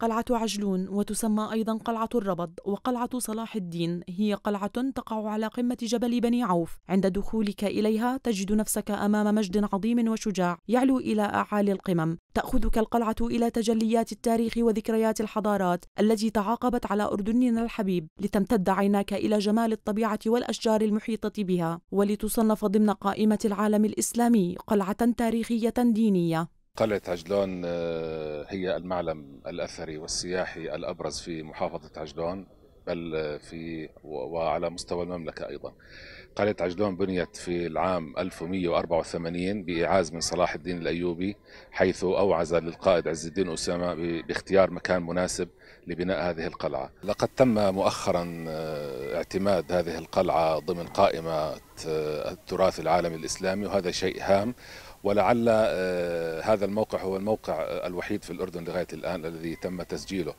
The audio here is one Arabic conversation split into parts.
قلعة عجلون وتسمى أيضا قلعة الربض وقلعة صلاح الدين هي قلعة تقع على قمة جبل بني عوف. عند دخولك إليها تجد نفسك أمام مجد عظيم وشجاع يعلو إلى أعالي القمم. تأخذك القلعة إلى تجليات التاريخ وذكريات الحضارات التي تعاقبت على أردننا الحبيب لتمتد عيناك إلى جمال الطبيعة والأشجار المحيطة بها، ولتصنف ضمن قائمة العالم الإسلامي قلعة تاريخية دينية. قلعة عجلون هي المعلم الأثري والسياحي الأبرز في محافظة عجلون بل في وعلى مستوى المملكة أيضا. قلعة عجلون بنيت في العام 1184 بإعاز من صلاح الدين الأيوبي، حيث أوعز للقائد عز الدين أسامة باختيار مكان مناسب لبناء هذه القلعة. لقد تم مؤخرا اعتماد هذه القلعة ضمن قائمة التراث العالمي الإسلامي، وهذا شيء هام، ولعل هذا الموقع هو الموقع الوحيد في الأردن لغاية الآن الذي تم تسجيله.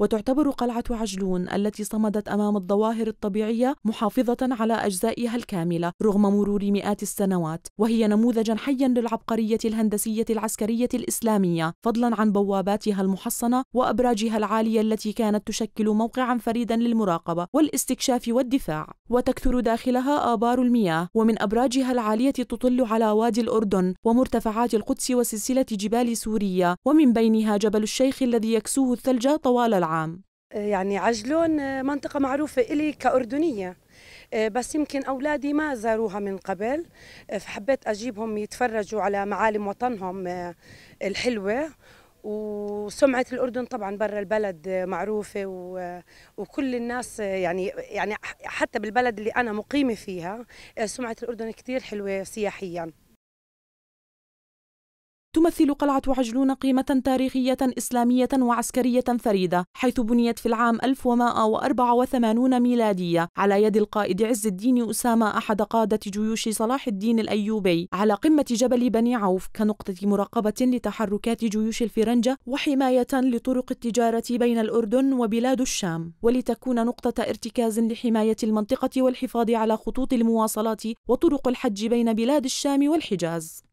وتعتبر قلعة عجلون التي صمدت أمام الظواهر الطبيعية محافظة على أجزائها الكاملة رغم مرور مئات السنوات، وهي نموذجا حيا للعبقرية الهندسية العسكرية الإسلامية، فضلا عن بواباتها المحصنة وأبراجها العالية التي كانت تشكل موقعا فريدا للمراقبة والاستكشاف والدفاع. وتكثر داخلها آبار المياه، ومن أبراجها العالية تطل على وادي الأردن ومرتفعات القدس وسلسلة جبال سوريا، ومن بينها جبل الشيخ الذي يكسوه الثلج طوال العام. يعني عجلون منطقة معروفة إلي كأردنية، بس يمكن أولادي ما زاروها من قبل، فحبيت أجيبهم يتفرجوا على معالم وطنهم الحلوة. وسمعة الأردن طبعا برا البلد معروفة وكل الناس يعني حتى بالبلد اللي أنا مقيمة فيها سمعة الأردن كتير حلوة سياحيا. تمثل قلعة عجلون قيمة تاريخية إسلامية وعسكرية فريدة، حيث بنيت في العام 1184 ميلادية على يد القائد عز الدين أسامة أحد قادة جيوش صلاح الدين الأيوبي على قمة جبل بني عوف كنقطة مراقبة لتحركات جيوش الفرنجة وحماية لطرق التجارة بين الأردن وبلاد الشام، ولتكون نقطة ارتكاز لحماية المنطقة والحفاظ على خطوط المواصلات وطرق الحج بين بلاد الشام والحجاز.